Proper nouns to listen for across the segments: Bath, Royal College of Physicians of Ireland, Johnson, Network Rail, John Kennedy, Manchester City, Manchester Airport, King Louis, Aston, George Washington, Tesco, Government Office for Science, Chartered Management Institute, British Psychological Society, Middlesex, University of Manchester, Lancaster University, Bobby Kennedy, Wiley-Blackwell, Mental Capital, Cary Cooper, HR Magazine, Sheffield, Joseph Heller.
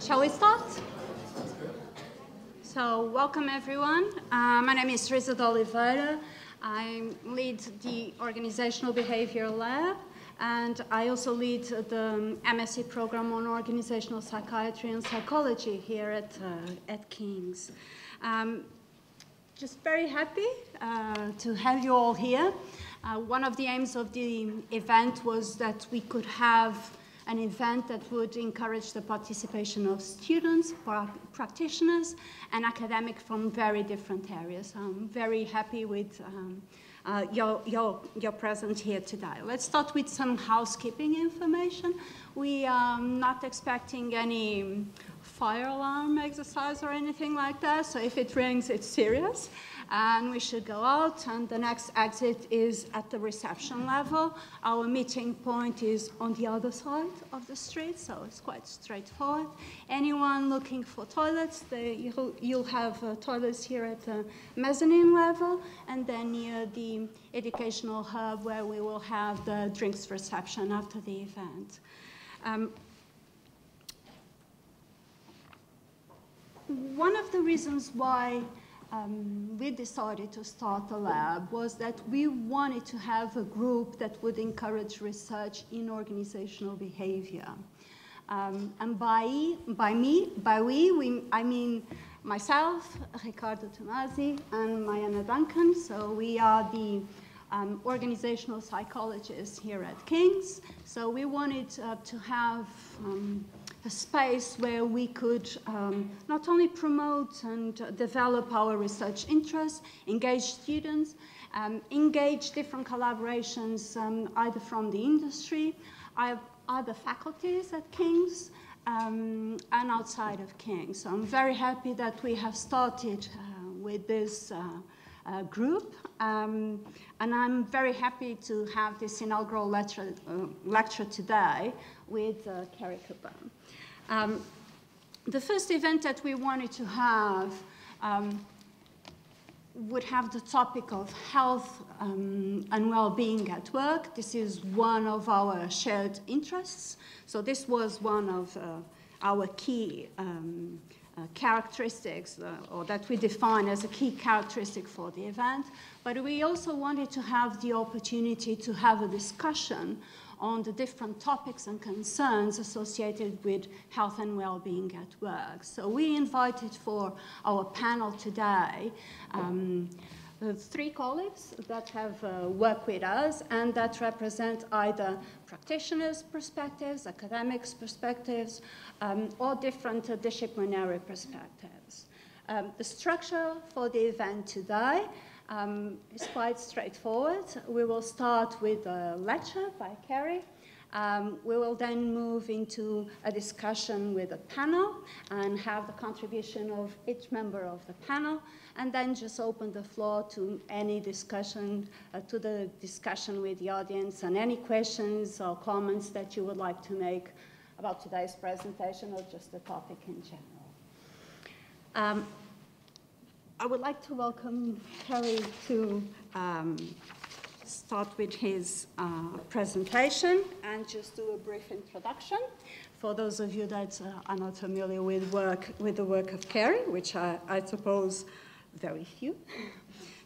Shall we start? So welcome everyone. My name is Teresa Oliveira. I lead the Organizational Behavior Lab, and I also lead the MSc program on Organizational Psychiatry and Psychology here at King's. Just very happy to have you all here. One of the aims of the event was that we could have an event that would encourage the participation of students, practitioners, and academics from very different areas. I'm very happy with your presence here today. Let's start with some housekeeping information. We are not expecting any fire alarm exercise or anything like that, so if it rings, it's serious. And we should go out, and the next exit is at the reception level. Our meeting point is on the other side of the street, so it's quite straightforward. Anyone looking for toilets, you'll have toilets here at the mezzanine level, and then near the educational hub where we will have the drinks reception after the event. One of the reasons why we decided to start the lab was that we wanted to have a group that would encourage research in organizational behavior. And I mean myself, Ricardo Tomasi, and Mayana Duncan. So we are the organizational psychologists here at King's. So we wanted to have a space where we could not only promote and develop our research interests, engage students, engage different collaborations either from the industry, other faculties at King's, and outside of King's. So I'm very happy that we have started with this group, and I'm very happy to have this inaugural lecture today with Cary Cooper. The first event that we wanted to have would have the topic of health and well-being at work. This is one of our shared interests. So this was one of our key characteristics, or that we define as a key characteristic for the event. But we also wanted to have the opportunity to have a discussion on the different topics and concerns associated with health and well-being at work. So we invited for our panel today three colleagues that have worked with us and that represent either practitioners' perspectives, academics' perspectives, or different disciplinary perspectives. The structure for the event today it's quite straightforward. We will start with a lecture by Cary. We will then move into a discussion with a panel and have the contribution of each member of the panel, and then just open the floor to any discussion, with the audience, and any questions or comments that you would like to make about today's presentation or just the topic in general. I would like to welcome Cary to start with his presentation and just do a brief introduction. For those of you that are not familiar with the work of Cary, which I suppose very few.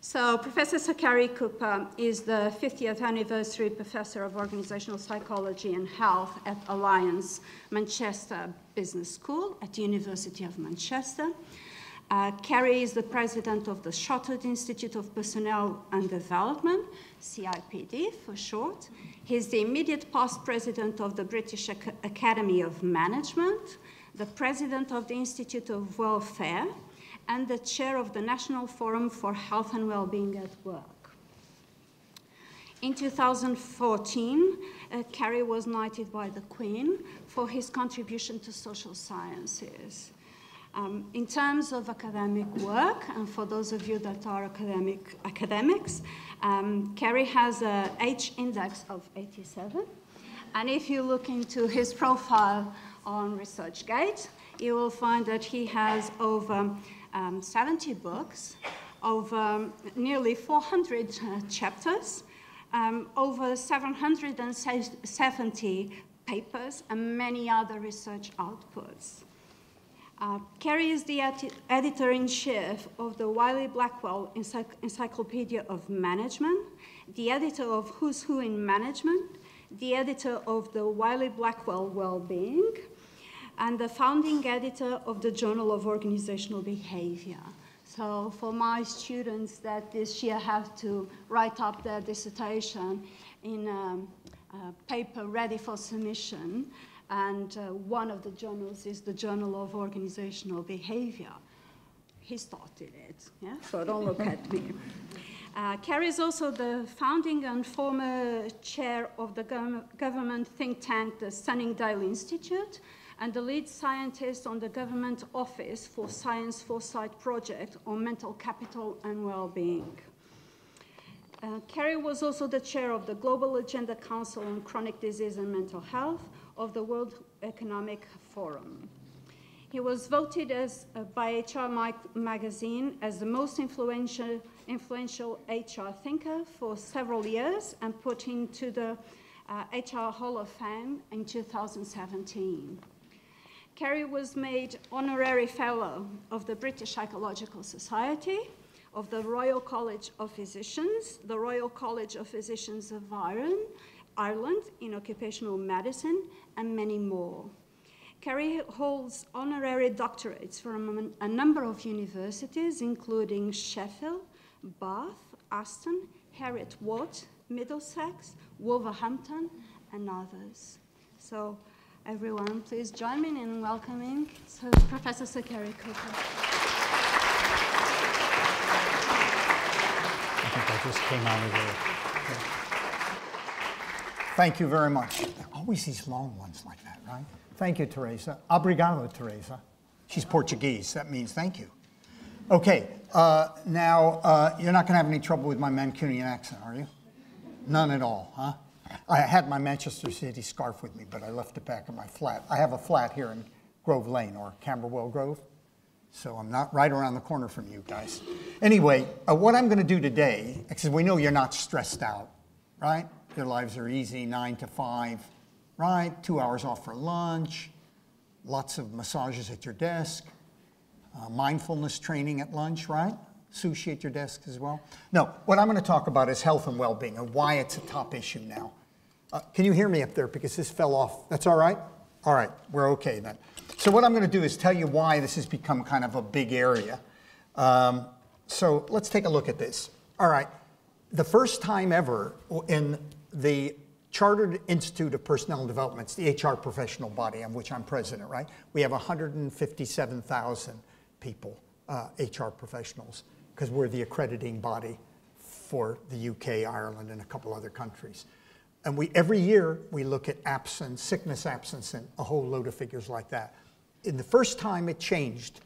So Professor Sir Cary Cooper is the 50th anniversary Professor of Organizational Psychology and Health at Alliance Manchester Business School at the University of Manchester. Cary is the president of the Chartered Institute of Personnel and Development, CIPD for short. He's the immediate past president of the British Academy of Management, the president of the Institute of Welfare, and the chair of the National Forum for Health and Wellbeing at Work. In 2014, Cary was knighted by the Queen for his contribution to social sciences. In terms of academic work, and for those of you that are academics, Cary has a H-index of 87. And if you look into his profile on ResearchGate, you will find that he has over 70 books, over nearly 400 chapters, over 770 papers, and many other research outputs. Cary is the editor-in-chief of the Wiley-Blackwell Encyclopedia of Management, the editor of Who's Who in Management, the editor of the Wiley-Blackwell Wellbeing, and the founding editor of the Journal of Organizational Behavior. So for my students that this year have to write up their dissertation in a paper ready for submission, and one of the journals is the Journal of Organizational Behavior. He started it, yeah? So don't look at me. Cary is also the founding and former chair of the government think tank, the Sunningdale Institute, and the lead scientist on the Government Office for Science Foresight Project on Mental Capital and Wellbeing. Cary was also the chair of the Global Agenda Council on Chronic Disease and Mental Health of the World Economic Forum. He was voted as, by HR Magazine as the most influential HR thinker for several years and put into the HR Hall of Fame in 2017. Cary was made Honorary Fellow of the British Psychological Society, of the Royal College of Physicians, the Royal College of Physicians of Ireland in Occupational Medicine, and many more. Cary holds honorary doctorates from a number of universities, including Sheffield, Bath, Aston, Heriot Watt, Middlesex, Wolverhampton, and others. So everyone, please join me in welcoming Professor Sir Cary Cooper. I think I just came out of there. Thank you very much. Always these long ones like that, right? Thank you, Teresa. Obrigado, Teresa. She's Portuguese. That means thank you. OK. Now, you're not going to have any trouble with my Mancunian accent, are you? None at all, huh? I had my Manchester City scarf with me, but I left it back in my flat. I have a flat here in Grove Lane, or Camberwell Grove, so I'm not right around the corner from you guys. Anyway, what I'm going to do today, because we know you're not stressed out, right? Your lives are easy, 9 to 5, right? 2 hours off for lunch, lots of massages at your desk, mindfulness training at lunch, right? Sushi at your desk as well? No, what I'm going to talk about is health and well-being and why it's a top issue now. Can you hear me up there? Because this fell off. That's all right? All right, we're okay then. So what I'm going to do is tell you why this has become kind of a big area. So let's take a look at this. All right, the first time ever in the Chartered Institute of Personnel and Development, the HR professional body of which I'm president, right? We have 157,000 people, HR professionals, because we're the accrediting body for the UK, Ireland, and a couple other countries. And we, every year, we look at absence, sickness absence, and a whole load of figures like that. In the first time it changed,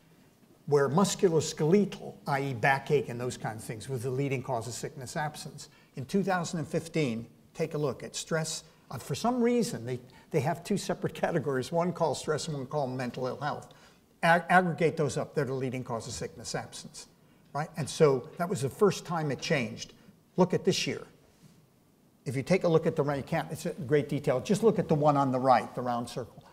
where musculoskeletal, i.e. backache and those kinds of things, was the leading cause of sickness absence. In 2015, take a look at stress. For some reason, they have two separate categories, one called stress and one called mental ill health. Aggregate those up, they're the leading cause of sickness absence. Right? And so that was the first time it changed. Look at this year. If you take a look at the right, you can't, it's in great detail. Just look at the one on the right, the round circle.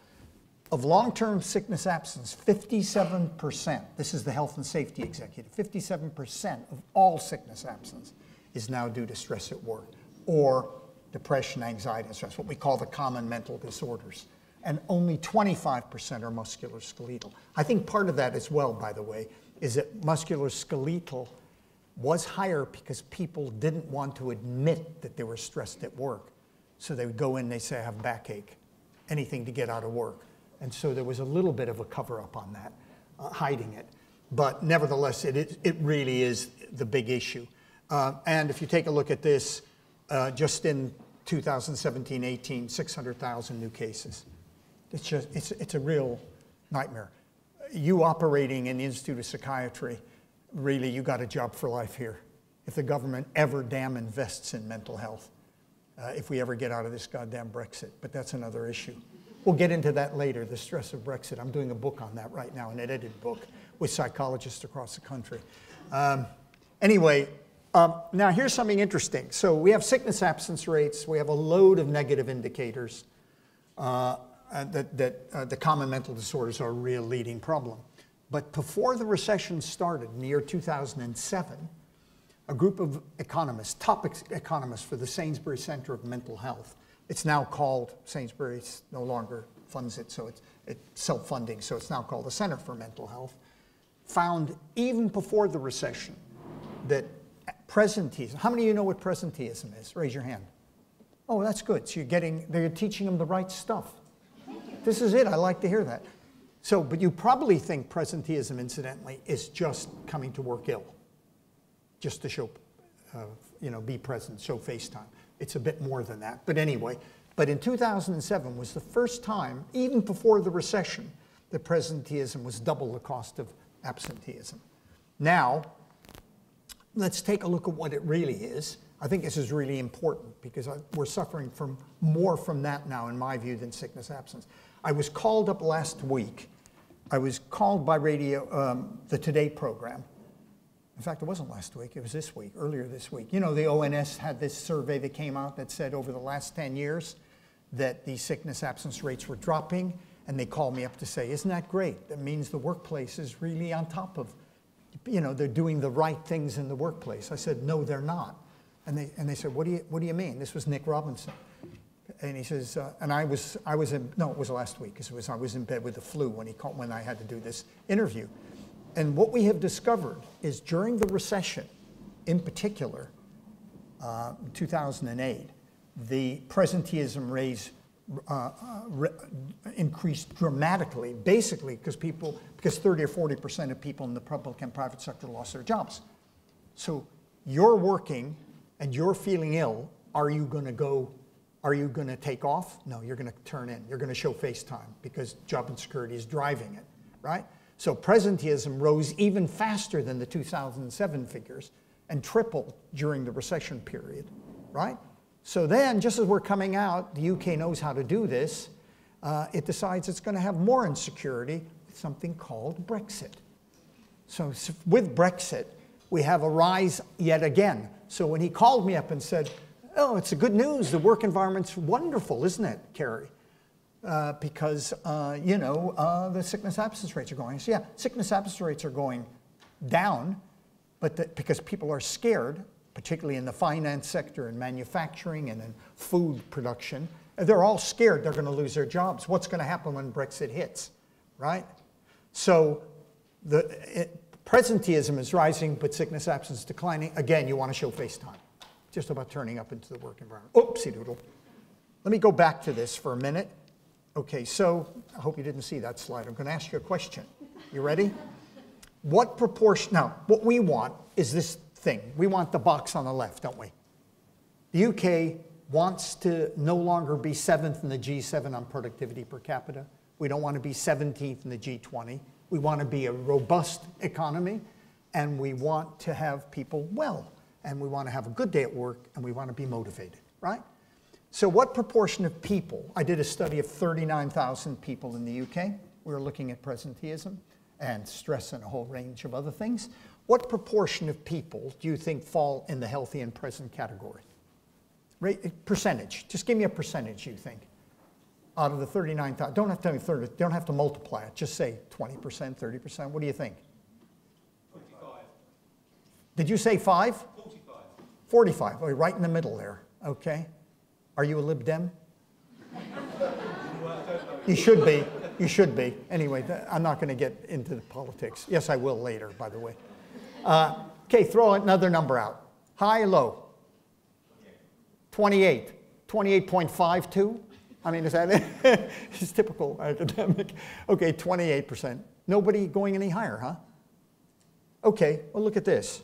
Of long-term sickness absence, 57%, this is the health and safety executive, 57% of all sickness absence is now due to stress at work or depression, anxiety, and stress, what we call the common mental disorders. And only 25% are musculoskeletal. I think part of that as well, by the way, is that musculoskeletal was higher because people didn't want to admit that they were stressed at work. So they would go in and they'd say, I have backache, anything to get out of work. And so there was a little bit of a cover up on that, hiding it. But nevertheless, it really is the big issue. And if you take a look at this, just in 2017-18, 600,000 new cases. It's just, it's a real nightmare. You operating in the Institute of Psychiatry, really, you got a job for life here. If the government ever damn invests in mental health, if we ever get out of this goddamn Brexit, but that's another issue. We'll get into that later, the stress of Brexit. I'm doing a book on that right now, an edited book with psychologists across the country. Now here's something interesting. So we have sickness absence rates. We have a load of negative indicators. The common mental disorders are a real leading problem. But before the recession started in the year 2007, a group of economists, top economists for the Sainsbury Center of Mental Health, it's now called Sainsbury, it's no longer funds it, so it's self-funding, so it's now called the Center for Mental Health, found even before the recession that presenteeism, how many of you know what presenteeism is? Raise your hand. Oh, that's good, so they're teaching them the right stuff. This is it, I like to hear that. So, but you probably think presenteeism, incidentally, is just coming to work ill, just to show, be present, show face time. It's a bit more than that, but anyway. But in 2007 was the first time, even before the recession, that presenteeism was double the cost of absenteeism. Now, let's take a look at what it really is. I think this is really important because we're suffering from more from that now, in my view, than sickness absence. I was called up last week. I was called by radio, the Today program. In fact, it wasn't last week, it was this week, earlier this week. You know, the ONS had this survey that came out that said over the last 10 years that the sickness absence rates were dropping, and they called me up to say, isn't that great? That means the workplace is really on top of, you know, they're doing the right things in the workplace. I said, no, they're not. And they said, what do you mean? This was Nick Robinson. And he says, and it was last week, because I was in bed with the flu when I had to do this interview. And what we have discovered is during the recession, in particular, 2008, the presenteeism rates increased dramatically, basically because 30 or 40% of people in the public and private sector lost their jobs. So you're working and you're feeling ill. Are you going to take off? No, you're going to turn in. You're going to show face time because job insecurity is driving it, right? So presenteeism rose even faster than the 2007 figures and tripled during the recession period, right? So then, just as we're coming out, the UK knows how to do this. It decides it's going to have more insecurity with something called Brexit. So with Brexit, we have a rise yet again. So when he called me up and said, oh, it's good news, the work environment's wonderful, isn't it, Cary? Because the sickness absence rates are going. So yeah, sickness absence rates are going down, but because people are scared, particularly in the finance sector and manufacturing and in food production, they're all scared they're going to lose their jobs. What's going to happen when Brexit hits, right? So presenteeism is rising, but sickness absence declining. Again, you want to show face time, just about turning up into the work environment. Oopsie doodle. Let me go back to this for a minute. Okay, so I hope you didn't see that slide. I'm going to ask you a question. You ready? What proportion, now, what we want is this thing. We want the box on the left, don't we? The UK wants to no longer be 7th in the G7 on productivity per capita. We don't want to be 17th in the G20. We want to be a robust economy, and we want to have people well, and we want to have a good day at work, and we want to be motivated, right? So what proportion of people, I did a study of 39,000 people in the UK. We were looking at presenteeism and stress and a whole range of other things. What proportion of people do you think fall in the healthy and present category? Percentage, just give me a percentage you think. Out of the 39,000, don't have to tell me 30, don't have to multiply it, just say 20%, 30%, what do you think? 45. Did you say 5? 45. 45, oh, right in the middle there, okay. Are you a Lib Dem? You should be. You should be. Anyway, I'm not going to get into the politics. Yes, I will later, by the way. Okay, throw another number out. High, low? 28. 28.52? I mean, is that it? It's typical academic. Okay, 28%. Nobody going any higher, huh? Okay, well, look at this.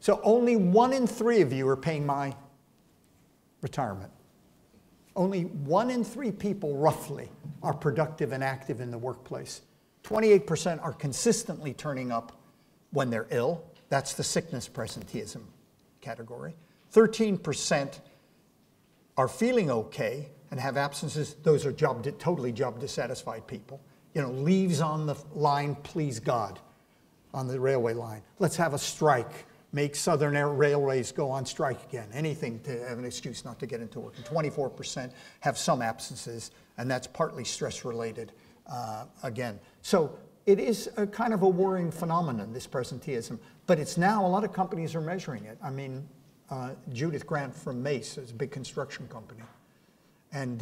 So only 1 in 3 of you are paying my retirement. Only 1 in 3 people, roughly, are productive and active in the workplace. 28% are consistently turning up when they're ill. That's the sickness presenteeism category. 13% are feeling okay and have absences. Those are totally job dissatisfied people. You know, leaves on the line, please God, on the railway line. Let's have a strike. Make Southern Railways go on strike again, anything to have an excuse not to get into work. And 24% have some absences, and that's partly stress-related again. So it is a kind of a worrying phenomenon, this presenteeism, but it's now, a lot of companies are measuring it. I mean, Judith Grant from Mace is a big construction company, and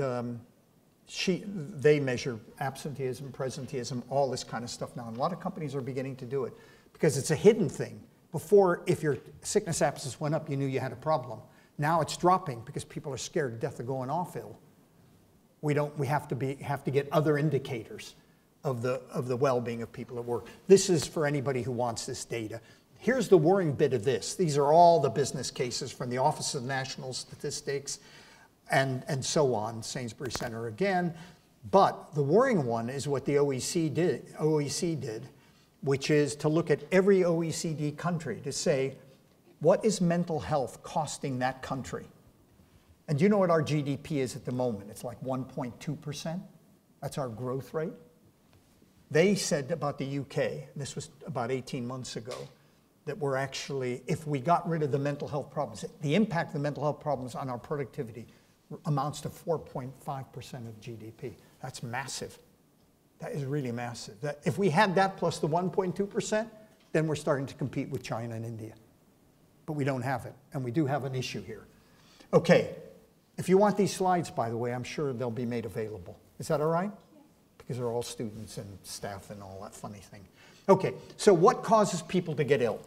they measure absenteeism, presenteeism, all this kind of stuff now, and a lot of companies are beginning to do it because it's a hidden thing. Before, if your sickness absence went up, you knew you had a problem. Now it's dropping because people are scared to death of going off ill. We have to get other indicators of the well-being of people at work. This is for anybody who wants this data. Here's the worrying bit of this. These are all the business cases from the Office of National Statistics and so on, Sainsbury Center again. But the worrying one is what the OECD did, which is to look at every OECD country to say, what is mental health costing that country? And you know what our GDP is at the moment? It's like 1.2%. That's our growth rate. They said about the UK, this was about 18 months ago, that we're actually, if we got rid of the mental health problems, the impact of the mental health problems on our productivity amounts to 4.5% of GDP. That's massive. That is really massive. That, if we had that plus the 1.2%, then we're starting to compete with China and India. But we don't have it, and we do have an issue here. Okay, if you want these slides, by the way, I'm sure they'll be made available. Is that all right? Because they're all students and staff and all that funny thing. Okay, so what causes people to get ill?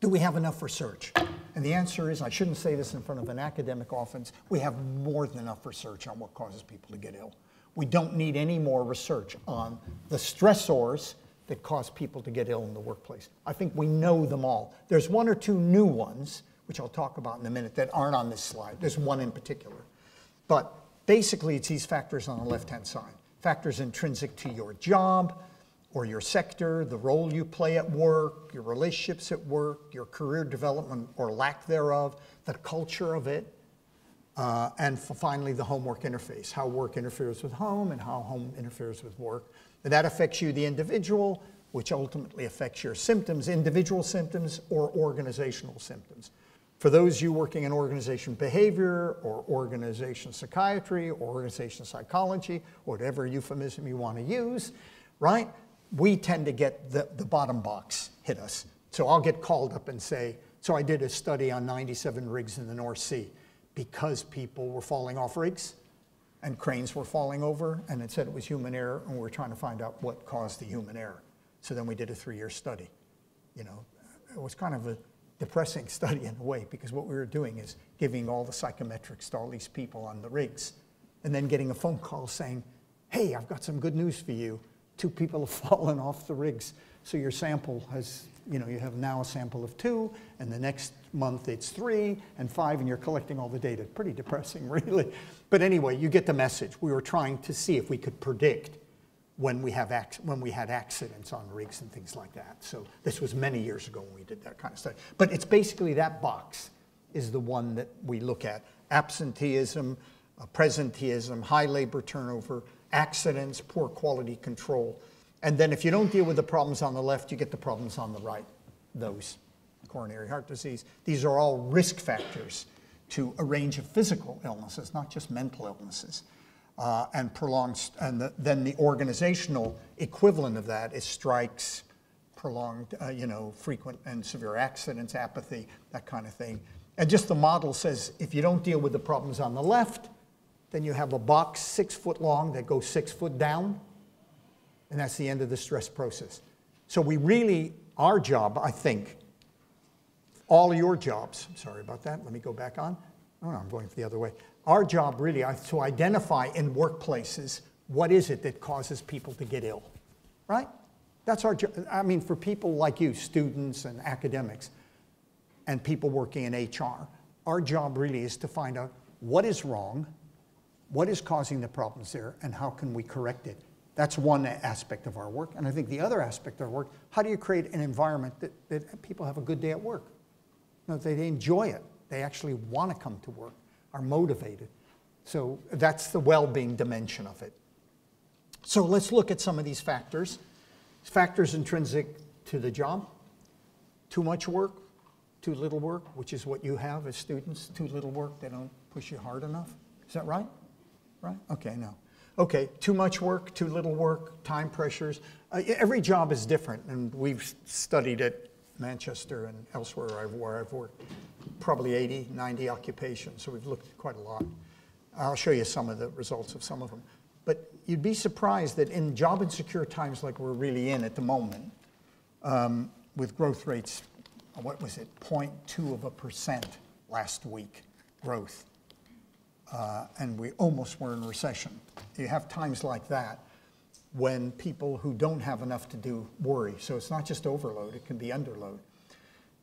Do we have enough research? And the answer is, I shouldn't say this in front of an academic audience, we have more than enough research on what causes people to get ill. We don't need any more research on the stressors that cause people to get ill in the workplace. I think we know them all. There's one or two new ones, which I'll talk about in a minute, that aren't on this slide. There's one in particular. But basically, it's these factors on the left-hand side. Factors intrinsic to your job or your sector, the role you play at work, your relationships at work, your career development or lack thereof, the culture of it, and finally the home-work interface, how work interferes with home and how home interferes with work. And that affects you, the individual, which ultimately affects your symptoms, individual symptoms or organizational symptoms. For those of you working in organization behavior or organization psychiatry or organization psychology, or whatever euphemism you want to use, right? We tend to get the bottom box hit us. So I'll get called up and say, so I did a study on 97 rigs in the North Sea because people were falling off rigs and cranes were falling over, and it said it was human error, and we were trying to find out what caused the human error. So then we did a 3-year study. You know, it was kind of a depressing study in a way, because what we were doing is giving all the psychometrics to all these people on the rigs and then getting a phone call saying, hey, I've got some good news for you. 2 people have fallen off the rigs. So your sample has, you know, you have now a sample of 2, and the next month it's 3 and 5, and you're collecting all the data. Pretty depressing, really. But anyway, you get the message. We were trying to see if we could predict when we had accidents on rigs and things like that. So this was many years ago when we did that kind of stuff. But it's basically that box is the one that we look at. Absenteeism, presenteeism, high labor turnover, accidents, poor quality control. And then if you don't deal with the problems on the left, you get the problems on the right, those. Coronary heart disease. These are all risk factors to a range of physical illnesses, not just mental illnesses. And then the organizational equivalent of that is strikes, prolonged, frequent and severe accidents, apathy, that kind of thing. And just the model says if you don't deal with the problems on the left, then you have a box 6 foot long that goes 6 foot down, and that's the end of the stress process. So we really, our job, I think, all your jobs, I'm sorry about that, let me go back on. Oh no, I'm going the other way. Our job really is to identify in workplaces what is it that causes people to get ill, right? That's our job. I mean, for people like you, students and academics, and people working in HR, our job really is to find out what is wrong, what is causing the problems there, and how can we correct it. That's one aspect of our work. And I think the other aspect of our work, how do you create an environment that people have a good day at work? You know, they enjoy it. They actually want to come to work, are motivated. So that's the well-being dimension of it. So let's look at some of these factors. Factors intrinsic to the job, too much work, too little work, which is what you have as students, too little work, they don't push you hard enough. Is that right? Right? Okay, no. okay, too much work, too little work, time pressures. Every job is different, and we've studied at Manchester and elsewhere where I've worked, probably 80, 90 occupations, so we've looked at quite a lot. I'll show you some of the results of some of them. But you'd be surprised that in job insecure times like we're really in at the moment, with growth rates, what was it, 0.2% last week growth, and we almost were in recession. You have times like that when people who don't have enough to do worry. So it's not just overload, it can be underload.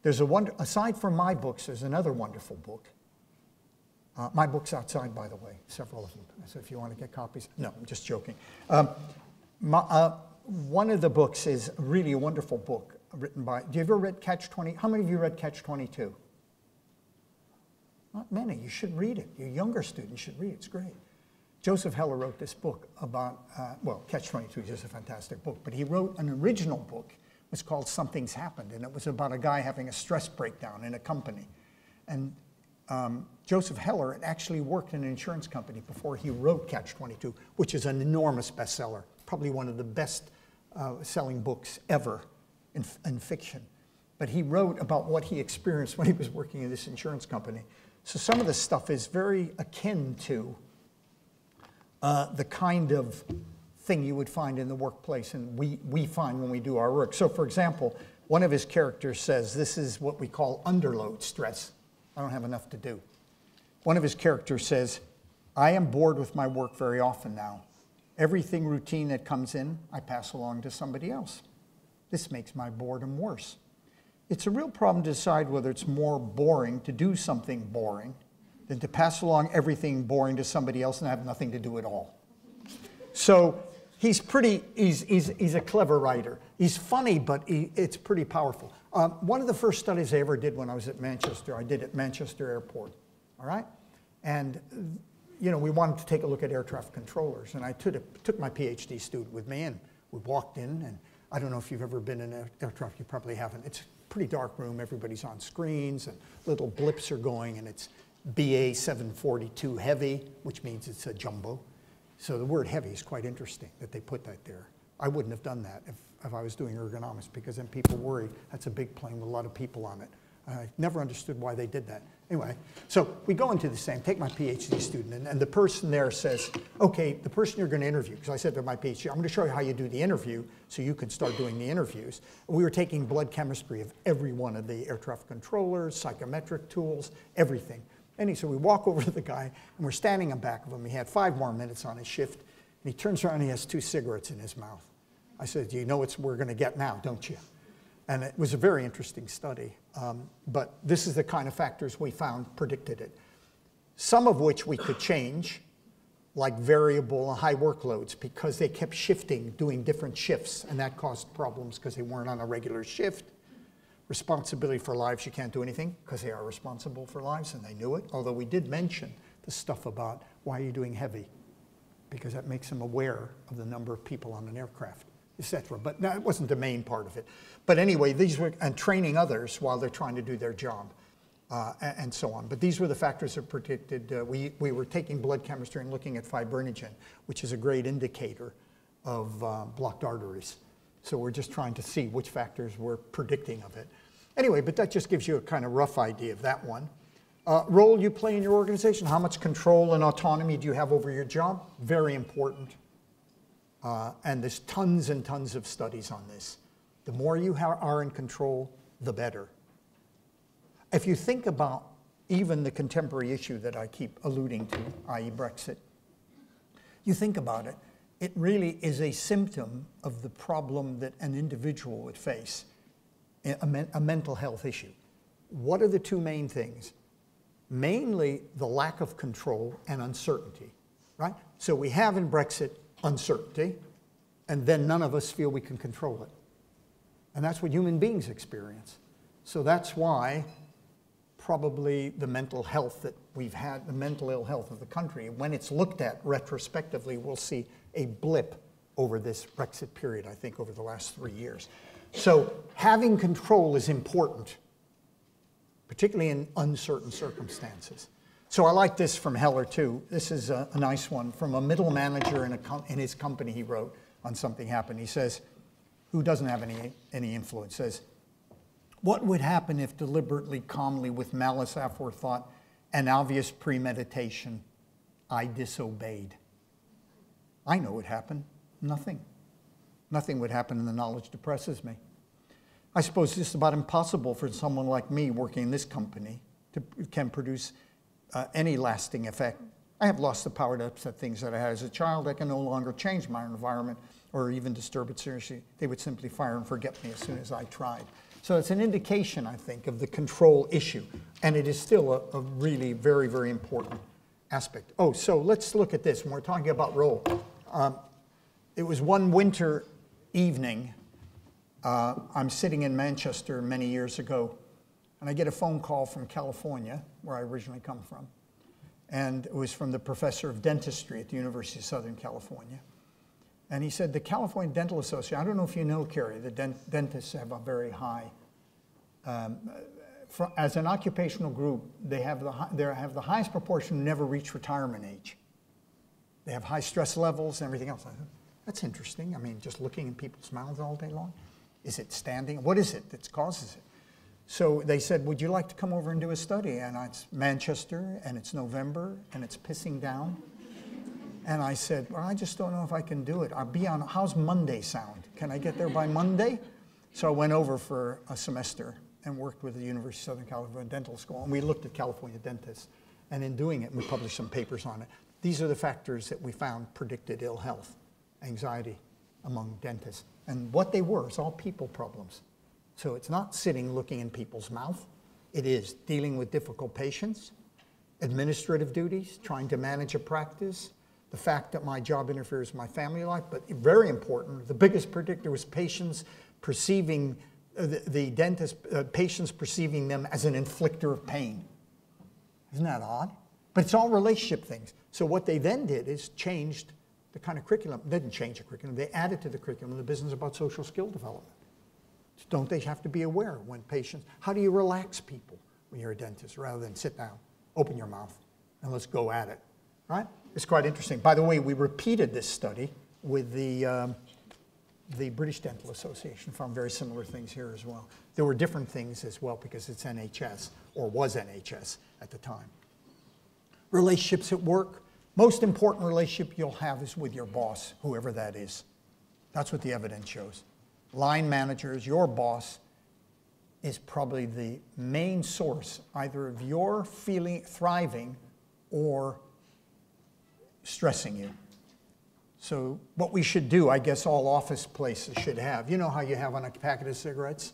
There's a wonder, aside from my books, there's another wonderful book. My book's outside, by the way, several of them. So if you want to get copies, no, I'm just joking. One of the books is really a wonderful book written by, do you ever read Catch-22? How many of you read Catch-22? Not many, you should read it. Your younger students should read it, it's great. Joseph Heller wrote this book about, well, Catch-22 is just a fantastic book, but he wrote an original book. It was called Something's Happened, and it was about a guy having a stress breakdown in a company. And Joseph Heller had actually worked in an insurance company before he wrote Catch-22, which is an enormous bestseller, probably one of the best selling books ever in fiction. But he wrote about what he experienced when he was working in this insurance company. So some of this stuff is very akin to the kind of thing you would find in the workplace and we find when we do our work. So for example, one of his characters says, this is what we call underload stress. I don't have enough to do. One of his characters says, I am bored with my work very often now. Everything routine that comes in, I pass along to somebody else. This makes my boredom worse. It's a real problem to decide whether it's more boring to do something boring than to pass along everything boring to somebody else and have nothing to do at all. So he's pretty, he's a clever writer. He's funny, but it's pretty powerful. One of the first studies I ever did when I was at Manchester, I did at Manchester Airport, all right? And you know, we wanted to take a look at air traffic controllers, and I took my PhD student with me, and we walked in, and I don't know if you've ever been in air traffic, you probably haven't. It's a pretty dark room, everybody's on screens, and little blips are going, and it's BA 742 heavy, which means it's a jumbo. So the word heavy is quite interesting that they put that there. I wouldn't have done that if I was doing ergonomics, because then people worry that's a big plane with a lot of people on it. I never understood why they did that. Anyway, so we go into the same, take my PhD student, and the person there says, okay, the person you're going to interview, because I said to my PhD, I'm going to show you how you do the interview so you can start doing the interviews. And we were taking blood chemistry of every one of the air traffic controllers, psychometric tools, everything. And so we walk over to the guy, and we're standing in back of him. He had 5 more minutes on his shift, and he turns around and he has 2 cigarettes in his mouth. I said, you know what we're going to get now, don't you? And it was a very interesting study, but this is the kind of factors we found predicted it. Some of which we could change, like variable high workloads, because they kept shifting, doing different shifts, and that caused problems because they weren't on a regular shift. Responsibility for lives, you can't do anything because they are responsible for lives and they knew it. Although we did mention the stuff about why are you doing heavy? Because that makes them aware of the number of people on an aircraft, et cetera. But that wasn't the main part of it. But anyway, these were, and training others while they're trying to do their job and so on. But these were the factors that predicted, we were taking blood chemistry and looking at fibrinogen, which is a great indicator of blocked arteries. So we're just trying to see which factors we're predicting of it. Anyway, but that just gives you a kind of rough idea of that one. Role you play in your organization, how much control and autonomy do you have over your job? Very important. And there's tons and tons of studies on this. The more you are in control, the better. If you think about even the contemporary issue that I keep alluding to, i.e. Brexit, you think about it. It really is a symptom of the problem that an individual would face, a mental health issue. What are the two main things? Mainly the lack of control and uncertainty, right? So we have in Brexit uncertainty, and then none of us feel we can control it. And that's what human beings experience. So that's why probably the mental health that we've had, the mental ill health of the country, when it's looked at retrospectively, we'll see a blip over this Brexit period, I think, over the last 3 years. So having control is important, particularly in uncertain circumstances. So I like this from Heller, too. This is a nice one from a middle manager in his company he wrote on Something Happened. He says, who doesn't have any influence, says, what would happen if deliberately, calmly, with malice aforethought and obvious premeditation, I disobeyed? I know what happened. Nothing. Nothing would happen, and the knowledge depresses me. I suppose it's about impossible for someone like me working in this company can produce any lasting effect. I have lost the power to upset things that I had as a child. I can no longer change my environment or even disturb it seriously. They would simply fire and forget me as soon as I tried. So it's an indication, I think, of the control issue. And it is still a really very, very important aspect. Oh, so let's look at this. When we're talking about role, it was one winter evening. I'm sitting in Manchester many years ago, and I get a phone call from California, where I originally come from. And it was from the professor of dentistry at the University of Southern California. And he said, the California Dental Association, I don't know if you know, Cary, the dentists have a very high, as an occupational group, they have the highest proportion who never reach retirement age. They have high stress levels and everything else. I thought, that's interesting. I mean, just looking in people's mouths all day long. Is it standing? What is it that causes it? So they said, would you like to come over and do a study? And it's Manchester, and it's November, and it's pissing down. And I said, well, I just don't know if I can do it. I'll be on, how's Monday sound? Can I get there by Monday? So I went over for a semester and worked with the University of Southern California Dental School. And we looked at California dentists. And in doing it, we published some papers on it. These are the factors that we found predicted ill health, anxiety among dentists. And what they were is all people problems. So it's not sitting looking in people's mouth. It is dealing with difficult patients, administrative duties, trying to manage a practice, the fact that my job interferes with my family life, but very important, the biggest predictor was patients perceiving, patients perceiving them as an inflictor of pain. Isn't that odd? But it's all relationship things. So what they then did is changed the kind of curriculum. They didn't change the curriculum. They added to the curriculum the business about social skill development. So don't they have to be aware when patients, how do you relax people when you're a dentist rather than sit down, open your mouth, and let's go at it, right? It's quite interesting. By the way, we repeated this study with the British Dental Association, found very similar things here as well. There were different things as well because it's NHS, or was NHS at the time. Relationships at work. Most important relationship you'll have is with your boss, whoever that is. That's what the evidence shows. Line managers, your boss, is probably the main source either of your feeling thriving or stressing you. So what we should do, I guess all office places should have, you know how you have on a packet of cigarettes,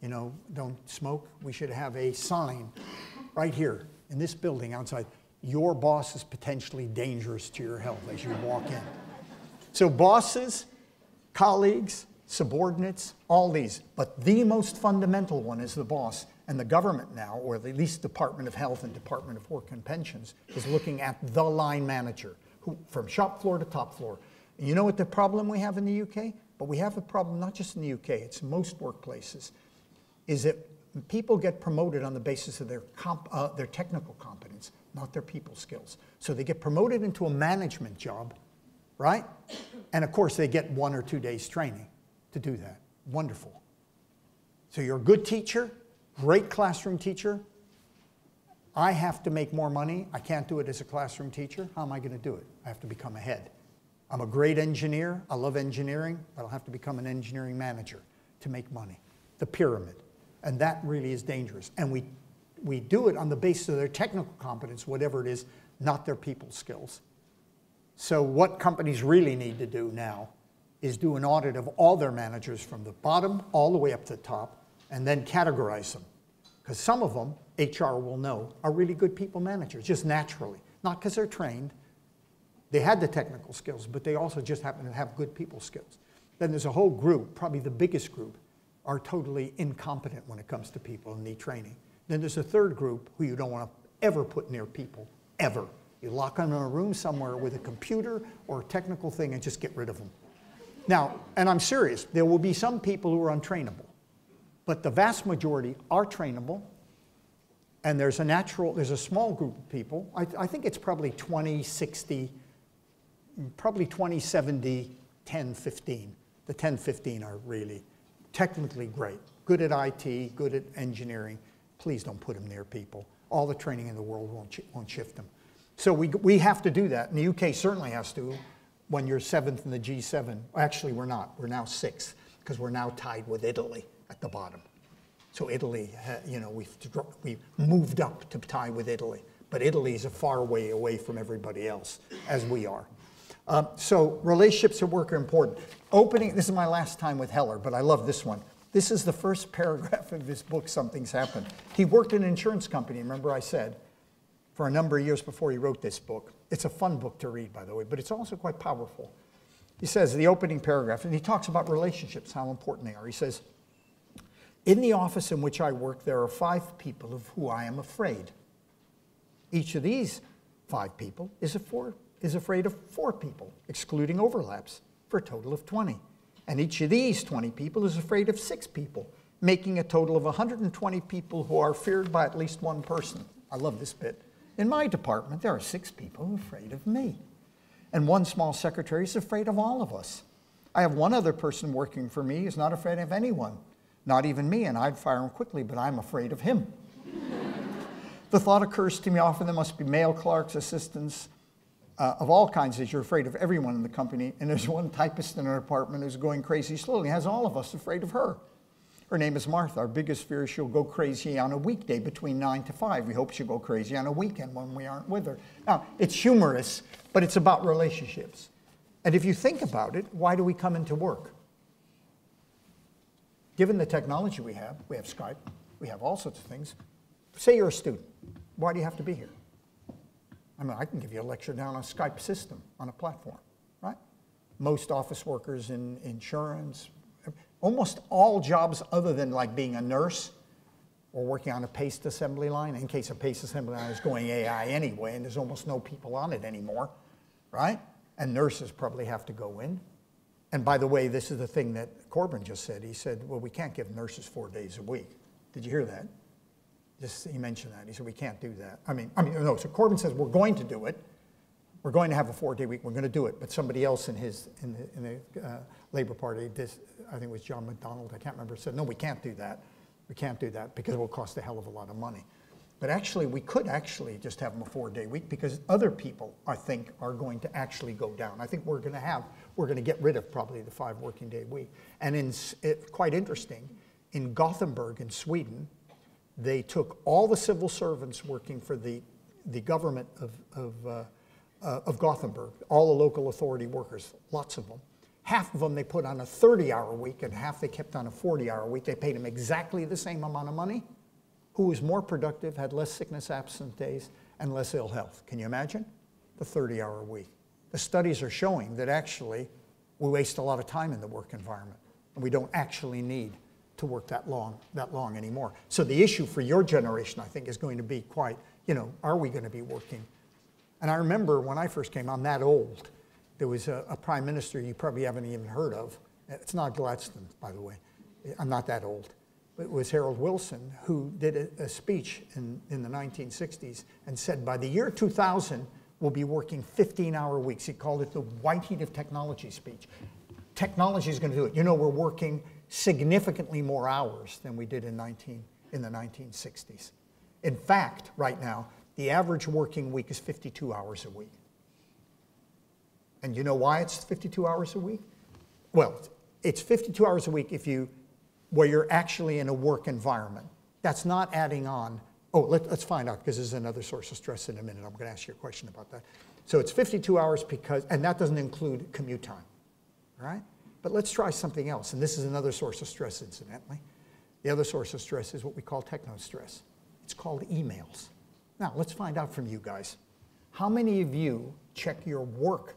you know, don't smoke. We should have a sign right here in this building outside. Your boss is potentially dangerous to your health as you walk in. So bosses, colleagues, subordinates, all these. But the most fundamental one is the boss. And the government now, or at least Department of Health and Department of Work and Pensions, is looking at the line manager, who, from shop floor to top floor. And you know what the problem we have in the UK? But we have a problem not just in the UK, it's most workplaces, is that people get promoted on the basis of their technical competence, not their people skills. So they get promoted into a management job, right? And of course, they get 1 or 2 days training to do that. Wonderful. So you're a good teacher, great classroom teacher. I have to make more money. I can't do it as a classroom teacher. How am I going to do it? I have to become a head. I'm a great engineer. I love engineering, but I'll have to become an engineering manager to make money. The pyramid. And that really is dangerous. And we do it on the basis of their technical competence, whatever it is, not their people skills. So what companies really need to do now is do an audit of all their managers from the bottom all the way up to the top, and then categorize them. Because some of them, HR will know, are really good people managers, just naturally. Not because they're trained. They had the technical skills, but they also just happen to have good people skills. Then there's a whole group, probably the biggest group, are totally incompetent when it comes to people and need training. Then there's a third group who you don't want to ever put near people, ever. You lock them in a room somewhere with a computer or a technical thing and just get rid of them. Now, and I'm serious, there will be some people who are untrainable. But the vast majority are trainable, And there's a natural, there's a small group of people, I think it's probably 20-60, probably 20-70, 10-15. The 10-15 are really technically great. Good at IT, good at engineering. Please don't put them near people. All the training in the world won't shift them. So we have to do that, and the UK certainly has to when you're 7th in the G7. Actually, we're not. We're now 6th because we're now tied with Italy at the bottom. So Italy, you know, we've moved up to tie with Italy. But Italy is a far way away from everybody else, as we are. So relationships at work are important. Opening, this is my last time with Heller, but I love this one. This is the first paragraph of his book, Something's Happened. He worked in an insurance company, remember I said, for a number of years before he wrote this book. It's a fun book to read, by the way, but it's also quite powerful. He says, the opening paragraph, and he talks about relationships, how important they are. He says, in the office in which I work, there are 5 people of who I am afraid. Each of these 5 people is afraid of 4 people, excluding overlaps, for a total of 20. And each of these 20 people is afraid of 6 people, making a total of 120 people who are feared by at least 1 person. I love this bit. In my department, there are 6 people afraid of me. And one small secretary is afraid of all of us. I have one other person working for me who's not afraid of anyone. Not even me, and I'd fire him quickly, but I'm afraid of him. The thought occurs to me often there must be mail clerks, assistants, of all kinds, as you're afraid of everyone in the company, and there's one typist in our department who's going crazy slowly, has all of us afraid of her. Her name is Martha. Our biggest fear is she'll go crazy on a weekday between 9 to 5. We hope she'll go crazy on a weekend when we aren't with her. Now, it's humorous, but it's about relationships. And if you think about it, why do we come into work? Given the technology we have Skype, we have all sorts of things. Say you're a student. Why do you have to be here? I mean, I can give you a lecture down on a Skype system, on a platform, right? Most office workers in insurance, almost all jobs other than like being a nurse or working on a paste assembly line, in case a paste assembly line is going AI anyway, and there's almost no people on it anymore, right? And nurses probably have to go in. And by the way, this is the thing that Corbyn just said. He said, well, we can't give nurses 4 days a week. Did you hear that? Just, he mentioned that. He said, we can't do that. No, so Corbyn says, we're going to do it. We're going to have a 4-day week. We're going to do it. But somebody else in the Labour Party, I think it was John McDonald, I can't remember, said, no, we can't do that. We can't do that because it will cost a hell of a lot of money. But actually, we could actually just have them a 4-day week because other people, I think, are going to actually go down. I think we're going to get rid of probably the 5 working day week. And it's quite interesting, in Gothenburg in Sweden, they took all the civil servants working for the government of Gothenburg, all the local authority workers, lots of them. Half of them they put on a 30-hour week and half they kept on a 40-hour week. They paid them exactly the same amount of money. Who was more productive, had less sickness absent days, and less ill health. Can you imagine? The 30-hour week. The studies are showing that actually we waste a lot of time in the work environment, and we don't actually need to work that long anymore. So the issue for your generation, I think, is going to be quite, you know, are we going to be working? And I remember when I first came, I'm that old, there was a prime minister you probably haven't even heard of. It's not Gladstone, by the way. I'm not that old. It was Harold Wilson who did a speech in the 1960s and said by the year 2000, we'll be working 15-hour weeks. He called it the white heat of technology speech. Technology is going to do it. You know, we're working significantly more hours than we did in the 1960s. In fact, right now, the average working week is 52 hours a week. And you know why it's 52 hours a week? Well, it's 52 hours a week if you where you're actually in a work environment. That's not adding on. Oh, let's find out, because this is another source of stress in a minute. I'm going to ask you a question about that. So it's 52 hours because, and that doesn't include commute time, all right? But let's try something else, and this is another source of stress, incidentally. The other source of stress is what we call techno-stress. It's called emails. Now, let's find out from you guys. How many of you check your work,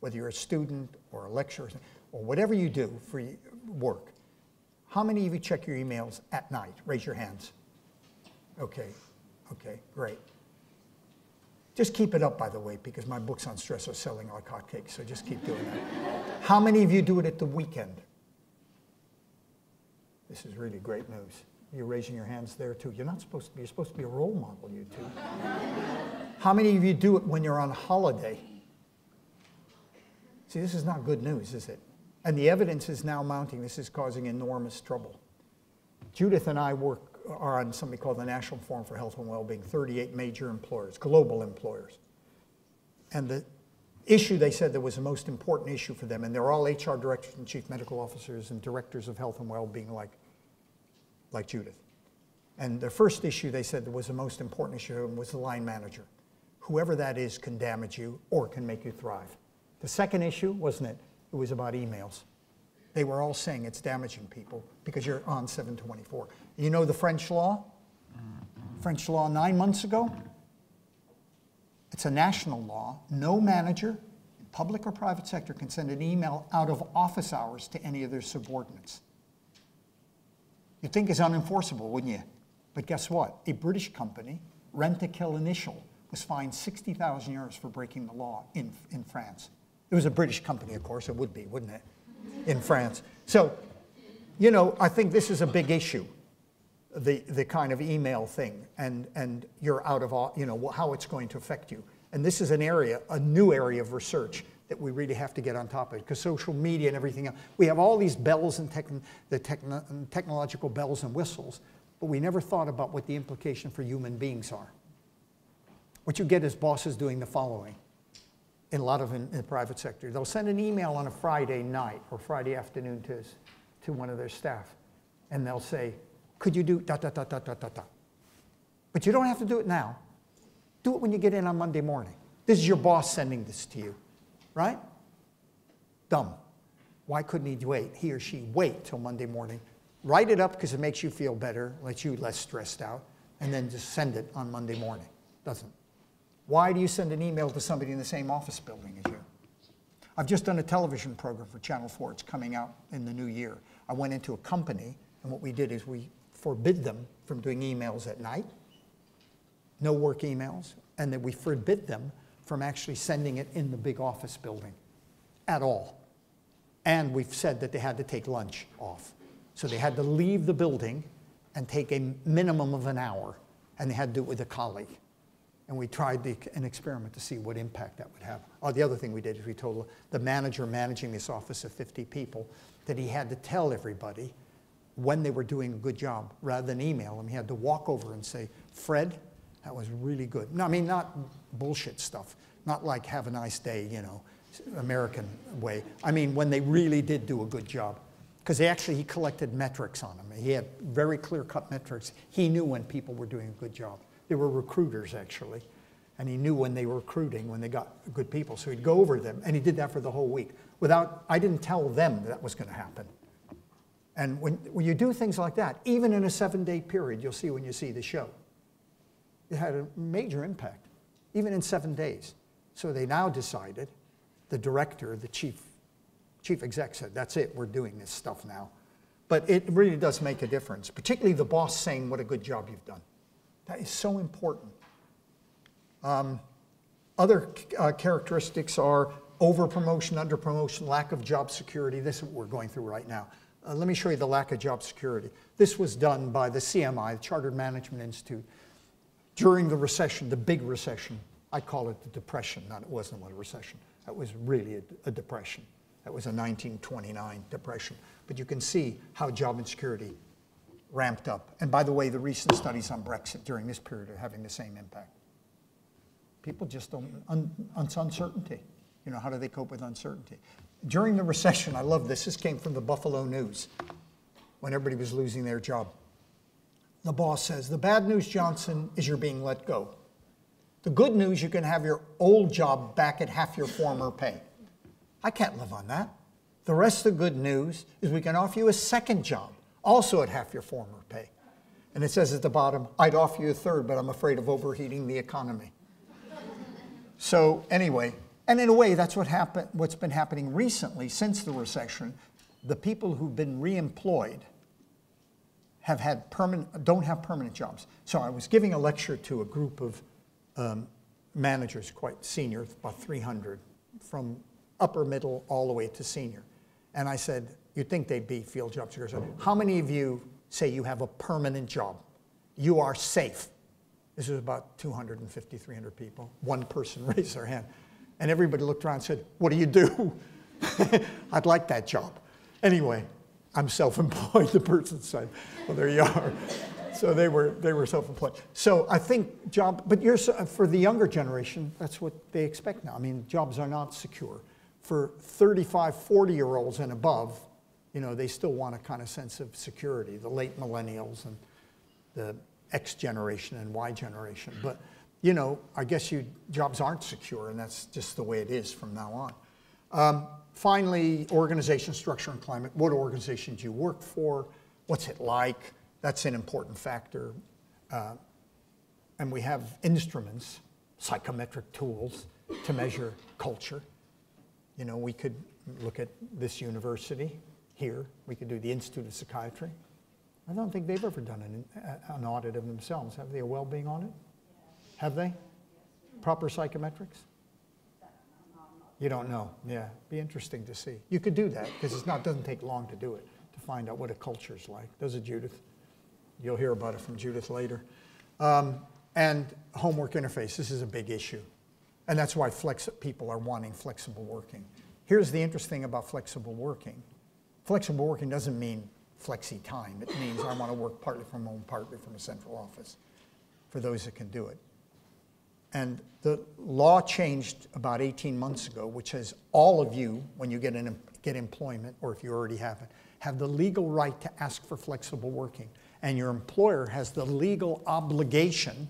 whether you're a student or a lecturer or whatever you do for work? How many of you check your emails at night? Raise your hands. Okay, okay, great. Just keep it up, by the way, because my books on stress are selling like hotcakes, so just keep doing that. How many of you do it at the weekend? This is really great news. You're raising your hands there too. You're not supposed to be. You're supposed to be a role model, you two. How many of you do it when you're on holiday? See, this is not good news, is it? And the evidence is now mounting. This is causing enormous trouble. Judith and I are on something called the National Forum for Health and Wellbeing, 38 major employers, global employers. And the issue they said that was the most important issue for them, and they're all HR directors and chief medical officers and directors of health and wellbeing like Judith. And the first issue they said that was the most important issue was the line manager. Whoever that is can damage you or can make you thrive. The second issue, wasn't it? It was about emails. They were all saying it's damaging people because you're on 7/24. You know the French law? French law 9 months ago? It's a national law. No manager, public or private sector, can send an email out of office hours to any of their subordinates. You'd think it's unenforceable, wouldn't you? But guess what? A British company, Rentokil Initial, was fined €60,000 for breaking the law in France. It was a British company, of course. It would be, wouldn't it? In France. So, you know, I think this is a big issue, the kind of email thing, and you're out of all, you know, how it's going to affect you. And this is an area, a new area of research that we really have to get on top of, because social media and everything else, we have all these bells and technological bells and whistles, but we never thought about what the implication for human beings are. What you get is bosses doing the following. In a lot of in the private sector. They'll send an email on a Friday night or Friday afternoon to one of their staff. And they'll say, could you do dot, dot, dot, dot, dot, dot, dot. But you don't have to do it now. Do it when you get in on Monday morning. This is your boss sending this to you, right? Dumb. Why couldn't he wait, he or she wait till Monday morning? Write it up because it makes you feel better, lets you less stressed out, and then just send it on Monday morning. Doesn't. Why do you send an email to somebody in the same office building as you? I've just done a television program for Channel 4. It's coming out in the new year. I went into a company, and what we did is we forbid them from doing emails at night, no work emails, and then we forbid them from actually sending it in the big office building at all. And we've said that they had to take lunch off. So they had to leave the building and take a minimum of an hour, and they had to do it with a colleague. And we tried an experiment to see what impact that would have. Oh, the other thing we did is we told the manager managing this office of 50 people that he had to tell everybody when they were doing a good job rather than email them. He had to walk over and say, Fred, that was really good. No, I mean, not bullshit stuff. Not like have a nice day, you know, American way. I mean, when they really did do a good job. Because actually he collected metrics on them. He had very clear-cut metrics. He knew when people were doing a good job. They were recruiters, actually, and he knew when they were recruiting, when they got good people. So he'd go over them, and he did that for the whole week. I didn't tell them that was going to happen. And when you do things like that, even in a 7-day period, you'll see when you see the show, it had a major impact, even in 7 days. So they now decided, the director, the chief exec said, that's it, we're doing this stuff now. But it really does make a difference, particularly the boss saying what a good job you've done. That is so important. Other characteristics are overpromotion, underpromotion, lack of job security. This is what we're going through right now. Let me show you the lack of job security. This was done by the CMI, the Chartered Management Institute, during the recession, the big recession. I call it the depression. Not, it wasn't a recession. That was really a depression. That was a 1929 depression. But you can see how job insecurity ramped up. And by the way, the recent studies on Brexit during this period are having the same impact. People just don't, it's uncertainty. You know, how do they cope with uncertainty? During the recession, I love this. This came from the Buffalo News when everybody was losing their job. The boss says, the bad news, Johnson, is you're being let go. The good news, you can have your old job back at half your former pay. I can't live on that. The rest of the good news is we can offer you a second job, also at half your former pay. And it says at the bottom, I'd offer you a third, but I'm afraid of overheating the economy. So anyway, and in a way, that's what's been happening recently since the recession. The people who've been reemployed have had don't have permanent jobs. So I was giving a lecture to a group of managers, quite senior, about 300, from upper middle all the way to senior. And I said, you'd think they'd feel job secure. So how many of you say you have a permanent job. You are safe. This was about 250, 300 people. One person raised their hand. And everybody looked around and said, what do you do? I'd like that job. Anyway, I'm self-employed, the person said. Well, there you are. So they were self-employed. So I think job, but you're, for the younger generation, that's what they expect now. I mean, jobs are not secure. For 35, 40-year-olds and above, you know, they still want a kind of sense of security, the late millennials and the X generation and Y generation. But, you know, I guess jobs aren't secure, and that's just the way it is from now on. Finally, organization structure and climate. What organization do you work for? What's it like? That's an important factor. And we have instruments, psychometric tools, to measure culture. You know, we could look at this university here. We could do the Institute of Psychiatry. I don't think they've ever done an audit of themselves. Have they a well-being audit? Have they? Proper psychometrics? You don't know. Yeah, be interesting to see. You could do that because it's not doesn't take long to do it to find out what a culture's like. Does it, Judith? You'll hear about it from Judith later. And homework interface. This is a big issue, and that's why people are wanting flexible working. Here's the interesting thing about flexible working. Flexible working doesn't mean flexi time. It means I want to work partly from home, partly from a central office, for those that can do it. And the law changed about 18 months ago, which says all of you, when you get employment, or if you already have it, have the legal right to ask for flexible working. And your employer has the legal obligation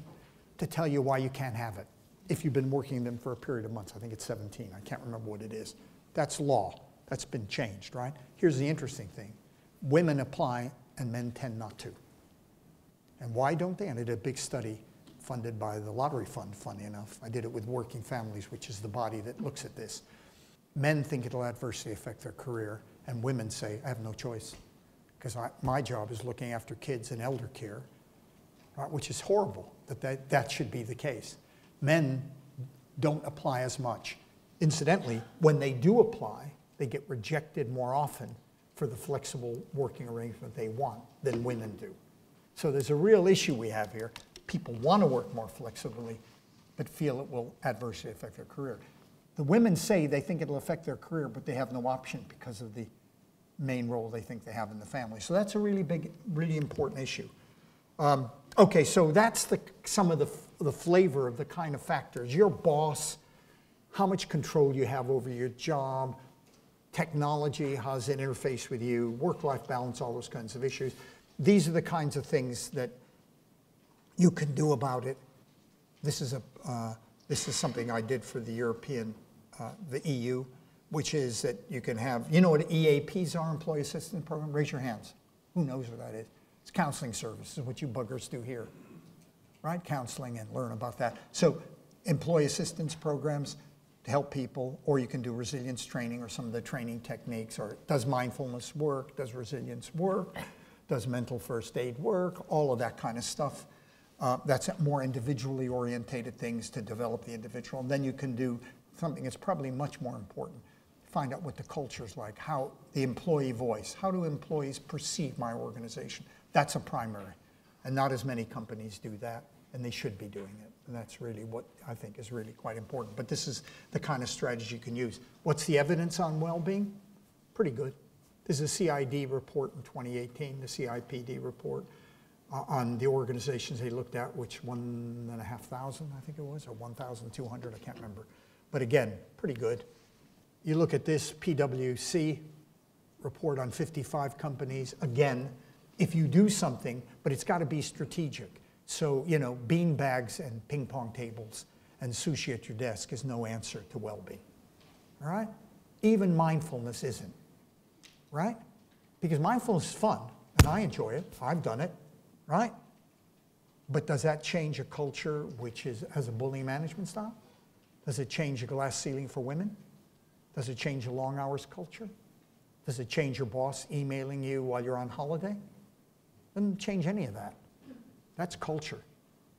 to tell you why you can't have it, if you've been working them for a period of months. I think it's 17. I can't remember what it is. That's law. That's been changed, right? Here's the interesting thing. Women apply, and men tend not to. And why don't they? And I did a big study funded by the lottery fund, funny enough. I did it with Working Families, which is the body that looks at this. Men think it'll adversely affect their career, and women say, I have no choice, because my job is looking after kids and elder care, right? Which is horrible that should be the case. Men don't apply as much. Incidentally, when they do apply, they get rejected more often for the flexible working arrangement they want than women do. So there's a real issue we have here. People want to work more flexibly, but feel it will adversely affect their career. The women say they think it'll affect their career, but they have no option because of the main role they think they have in the family. So that's a really big, really important issue. Okay, so that's some of the flavor of the kind of factors. Your boss, how much control you have over your job, technology, how does it interface with you, work-life balance, all those kinds of issues. These are the kinds of things that you can do about it. This is something I did for the European, the EU, which is that you can have, you know what EAPs are, Employee Assistance Program? Raise your hands. Who knows what that is? It's counseling services, what you buggers do here, right? Counseling and learn about that. So employee assistance programs to help people, or you can do resilience training or some of the training techniques, or does mindfulness work? Does resilience work? Does mental first aid work? All of that kind of stuff. That's more individually orientated things to develop the individual. And then you can do something that's probably much more important. Find out what the culture's like, how the employee voice, how do employees perceive my organization? That's a primary. And not as many companies do that, and they should be doing it. And that's really what I think is really quite important. But this is the kind of strategy you can use. What's the evidence on well-being? Pretty good. There's a CID report in 2018, the CIPD report. On the organizations they looked at, which 1,500, I think it was, or 1,200, I can't remember. But again, pretty good. You look at this PwC report on 55 companies. Again, if you do something, but it's got to be strategic. So, you know, bean bags and ping pong tables and sushi at your desk is no answer to well-being, all right? Even mindfulness isn't, right? Because mindfulness is fun, and I enjoy it. I've done it. Right? But does that change a culture which has a bullying management style? Does it change a glass ceiling for women? Does it change a long hours culture? Does it change your boss emailing you while you're on holiday? Doesn't change any of that. That's culture.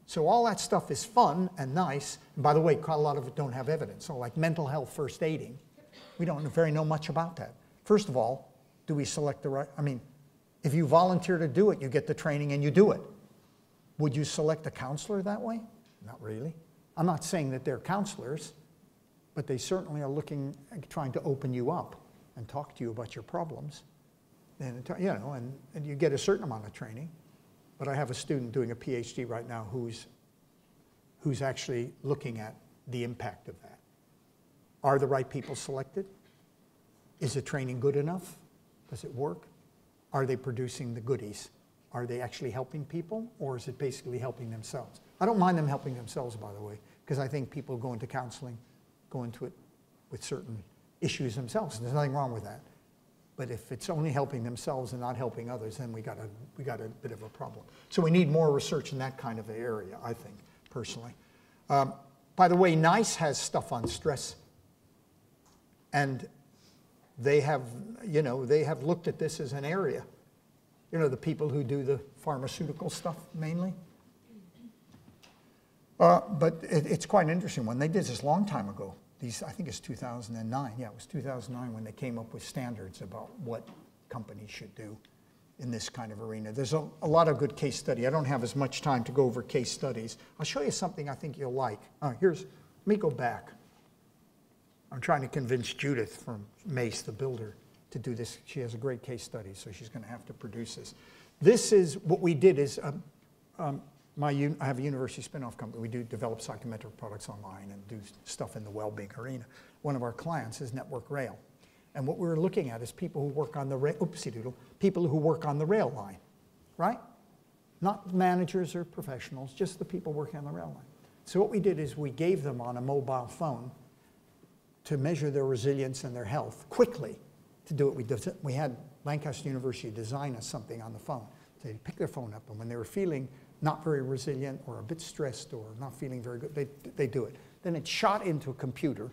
So all that stuff is fun and nice. And by the way, quite a lot of it don't have evidence. So like mental health first aiding, we don't know much about that. First of all, do we select the right, I mean, If you volunteer to do it, you get the training and you do it. Would you select a counselor that way? Not really. I'm not saying that they're counselors, but they certainly are looking, trying to open you up and talk to you about your problems. And, you know, and you get a certain amount of training. But I have a student doing a PhD right now who's actually looking at the impact of that. Are the right people selected? Is the training good enough? Does it work? Are they producing the goodies? Are they actually helping people, or is it basically helping themselves? I don't mind them helping themselves, by the way, because I think people go into counseling, go into it with certain issues themselves, and there's nothing wrong with that. But if it's only helping themselves and not helping others, then we got a bit of a problem. So we need more research in that kind of area, I think, personally. By the way, NICE has stuff on stress, and they have, you know, they have looked at this as an area. You know, the people who do the pharmaceutical stuff mainly. But it's quite an interesting one. They did this a long time ago. These, I think it's 2009. Yeah, it was 2009 when they came up with standards about what companies should do in this kind of arena. There's a lot of good case study. I don't have as much time to go over case studies. I'll show you something I think you'll like. Let me go back. I'm trying to convince Judith from Mace, the builder, to do this. She has a great case study, so she's going to have to produce this. This is what we did is, I have a university spinoff company. We do develop psychometric products online and do stuff in the well-being arena. One of our clients is Network Rail. And what we were looking at is people who work on the rail, people who work on the rail line, right? Not managers or professionals, just the people working on the rail line. So what we did is we gave them on a mobile phone to measure their resilience and their health quickly. To do it, we had Lancaster University design us something on the phone. They'd pick their phone up, and when they were feeling not very resilient or a bit stressed or not feeling very good, they do it. Then it shot into a computer,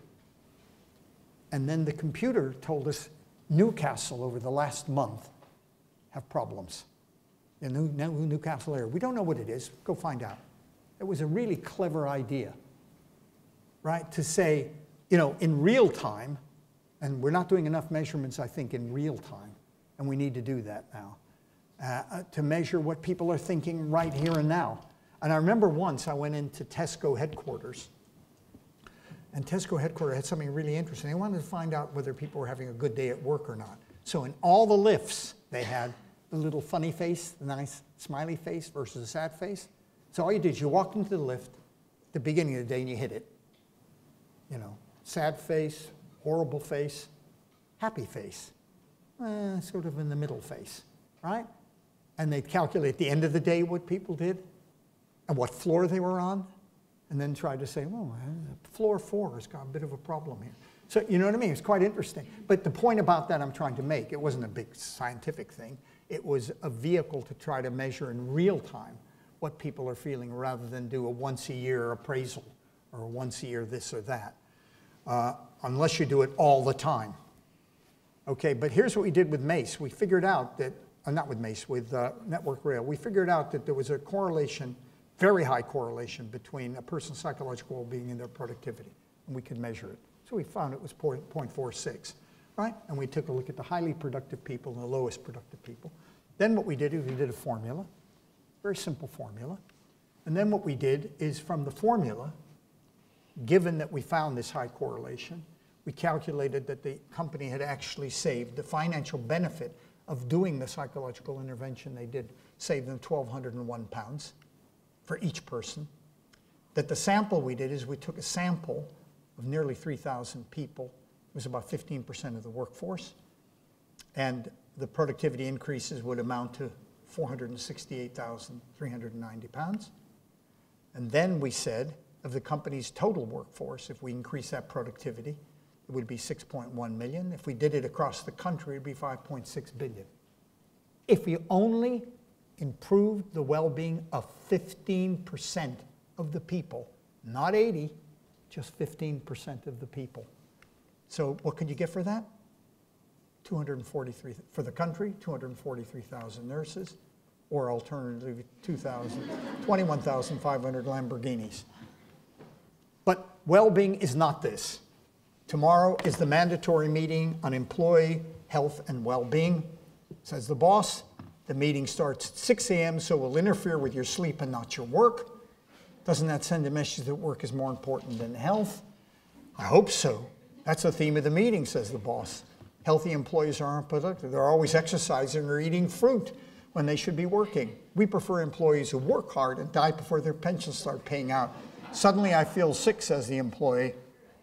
and then the computer told us Newcastle over the last month have problems. In the Newcastle area. We don't know what it is. Go find out. It was a really clever idea, right, to say, you know, in real time, and we're not doing enough measurements, I think, in real time, and we need to do that now, to measure what people are thinking right here and now. And I remember once I went into Tesco headquarters, and Tesco headquarters had something really interesting. They wanted to find out whether people were having a good day at work or not. So in all the lifts, they had the little funny face, the nice smiley face versus a sad face. So all you did is you walked into the lift at the beginning of the day and you hit it. You know, sad face, horrible face, happy face, sort of in the middle face, right? And they'd calculate at the end of the day what people did and what floor they were on, and then try to say, well, floor 4 has got a bit of a problem here. So you know what I mean? It's quite interesting. But the point about that I'm trying to make, it wasn't a big scientific thing. It was a vehicle to try to measure in real time what people are feeling rather than do a once-a-year appraisal or once-a-year this or that, unless you do it all the time. Okay, but here's what we did with Mace. We figured out that, not with Mace, with Network Rail, we figured out that there was a correlation, very high correlation, between a person's psychological well-being and their productivity, and we could measure it. So we found it was 0.46, right? And we took a look at the highly productive people and the lowest productive people. Then what we did is we did a formula, very simple formula, and then what we did is from the formula, given that we found this high correlation, we calculated that the company had actually saved the financial benefit of doing the psychological intervention they did, saved them £1,201 for each person. That the sample we did is we took a sample of nearly 3,000 people. It was about 15% of the workforce. And the productivity increases would amount to £468,390. And then we said, of the company's total workforce, if we increase that productivity, it would be 6.1 million. If we did it across the country, it would be 5.6 billion. If we only improved the well-being of 15% of the people, not 80, just 15% of the people. So what could you get for that? 243, for the country, 243,000 nurses, or alternatively 21,500 Lamborghinis. But well-being is not this. Tomorrow is the mandatory meeting on employee health and well-being. Says the boss, The meeting starts at 6 a.m., so will interfere with your sleep and not your work. Doesn't that send a message that work is more important than health? I hope so. That's the theme of the meeting, says the boss. Healthy employees aren't productive. They're always exercising or eating fruit when they should be working. We prefer employees who work hard and die before their pensions start paying out. Suddenly I feel sick, says the employee.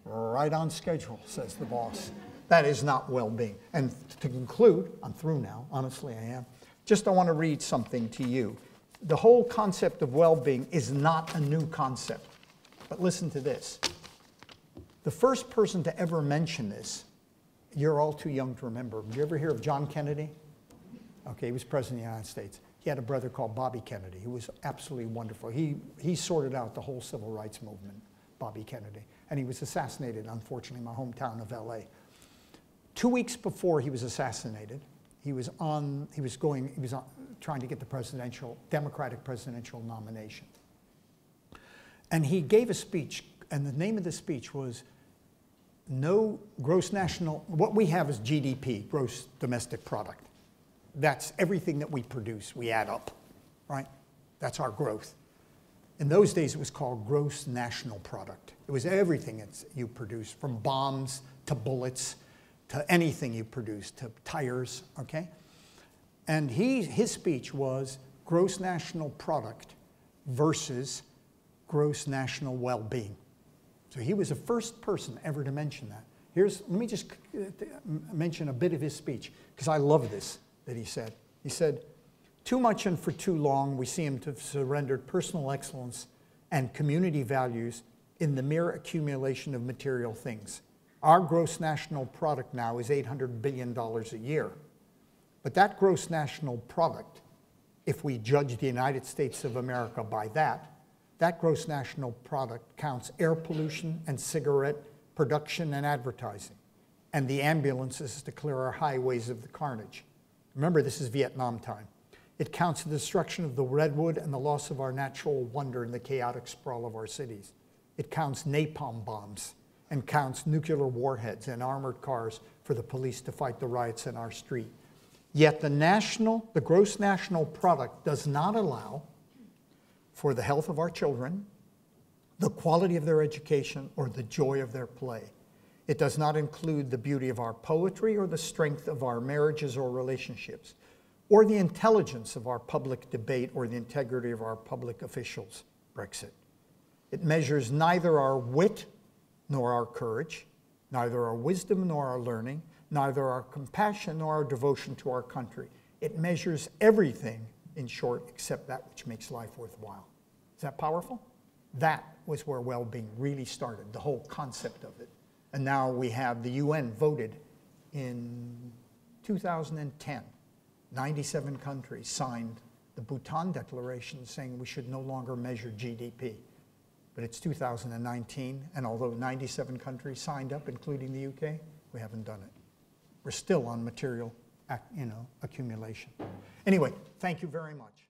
Right on schedule, says the boss. That is not well-being. And to conclude, I'm through now, honestly I am. Just I want to read something to you. The whole concept of well-being is not a new concept. But listen to this. The first person to ever mention this, you're all too young to remember. Did you ever hear of John Kennedy? Okay, he was president of the United States. He had a brother called Bobby Kennedy, who was absolutely wonderful. He sorted out the whole civil rights movement, Bobby Kennedy. And he was assassinated, unfortunately, in my hometown of LA. 2 weeks before he was assassinated, he was trying to get the Democratic presidential nomination. And he gave a speech, and the name of the speech was, no gross national, what we have is GDP, gross domestic product. That's everything that we produce, we add up, right? That's our growth. In those days, it was called gross national product. It was everything that you produce, from bombs to bullets, to anything you produce, to tires, okay? And his speech was gross national product versus gross national well-being. So he was the first person ever to mention that. Let me just mention a bit of his speech, because I love this that he said. He said, too much and for too long, we seem to have surrendered personal excellence and community values in the mere accumulation of material things. Our gross national product now is $800 billion a year. But that gross national product, if we judge the United States of America by that, that gross national product counts air pollution and cigarette production and advertising, and the ambulances to clear our highways of the carnage. Remember, this is Vietnam time. It counts the destruction of the redwood and the loss of our natural wonder in the chaotic sprawl of our cities. It counts napalm bombs and counts nuclear warheads and armored cars for the police to fight the riots in our street. Yet the gross national product does not allow for the health of our children, the quality of their education, or the joy of their play. It does not include the beauty of our poetry or the strength of our marriages or relationships, or the intelligence of our public debate or the integrity of our public officials, Brexit. It measures neither our wit nor our courage, neither our wisdom nor our learning, neither our compassion nor our devotion to our country. It measures everything, in short, except that which makes life worthwhile. Is that powerful? That was where well-being really started, the whole concept of it. And now we have the UN voted in 2010. 97 countries signed the Bhutan Declaration saying we should no longer measure GDP. But it's 2019, and although 97 countries signed up, including the UK, we haven't done it. We're still on material accumulation. Anyway, thank you very much.